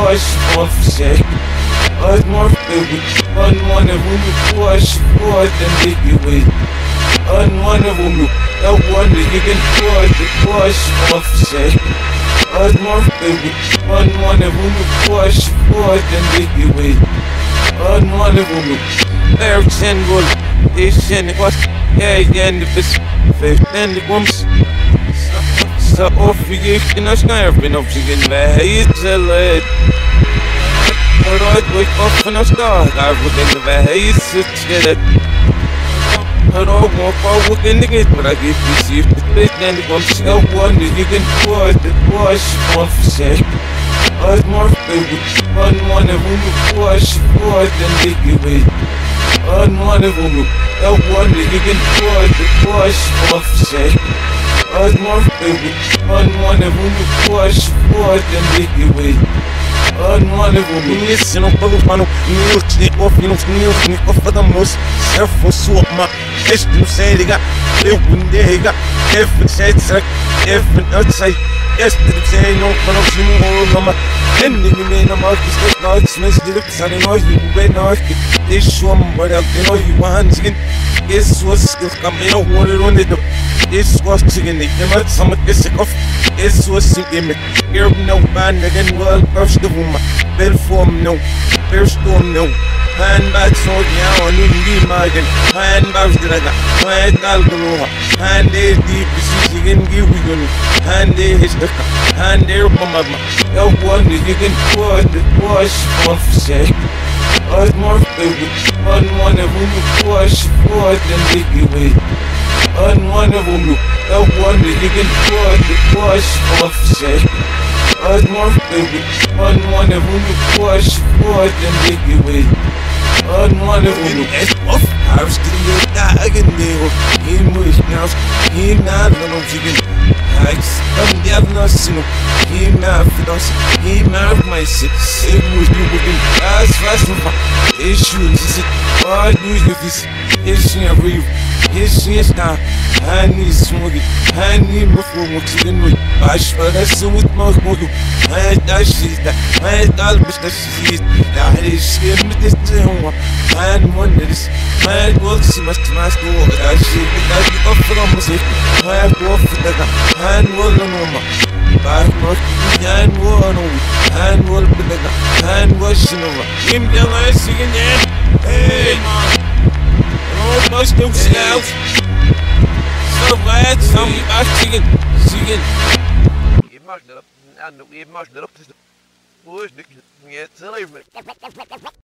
push forth, yeah. Us more fluid, unwonderful, we push forth and leave you with. Unwonderful, no wonder you can force the push forth, yeah. Us more fluid, unwonderful, we push forth and leave you with. Unwonderful, they're single, they send us, yeah, and if it's faith and the bumps. So off you give in a snare, been up to get back, it's a lead. Alright, wake up and a star, I would in the back, it's a cheddar. I don't want to walk in the gate, but I give you see the big and the bumps. No wonder you can pour the push off, say. Us more favorite, unwonderful, you push forth and make you wait. Unwonderful, no wonder you can pour the push off, say. Us more favorite, unwonderful, you push forth and make you wait. Unwonderful, me listen on Colorado, New York, off, you know, New York, off for the most careful swap, my best, you say they got it when they got different sets, like different outside. Yes, they say no, but I'm sure you know, and you mean I'm out to step out, smash the lips, I don't know you, but now I get this one, but I don't know you, once again. This was skills coming out, what it wanted to. This was chicken, they came out, some of this off. This was a gimmick. Here no band again, well, first of all, my bell form, no. First storm, no. Handbags, no, yeah, I need me, my again. Handbags, did I got? Hand alcohol, hand is deep, this is again, give me gun. Hand is the hand air, mama. No wonder you can pour the push off, say. Us more favorite, unwonderful, you push forth and make you wait. Unwonderful, no wonder you can pour the push off, say. Us more favorite, unwonderful, you push forth and make you wait. Unwonderful, you off, I'm still not again, they will keep moving now. Keep not alone, chicken. I have not seen him. He married us, he married my six. It was you within as fast as my issues. All news of this is near you. His yes, now. I need smoking. I need more for what you can do. I should have seen with my mother. I had that she's that. I had all which that she is. Now it is scared me this day. I had one that is. I had worked so much to my school. I should be up for almost it. I have worked for that. I had worked on my. Back not behind one, hand wall with a hand washing over. Him the last again, hey, man. Oh, must have scout. So bad, some back chicken, chicken. You must not up, and we must not up to the bush, yet, deliver it.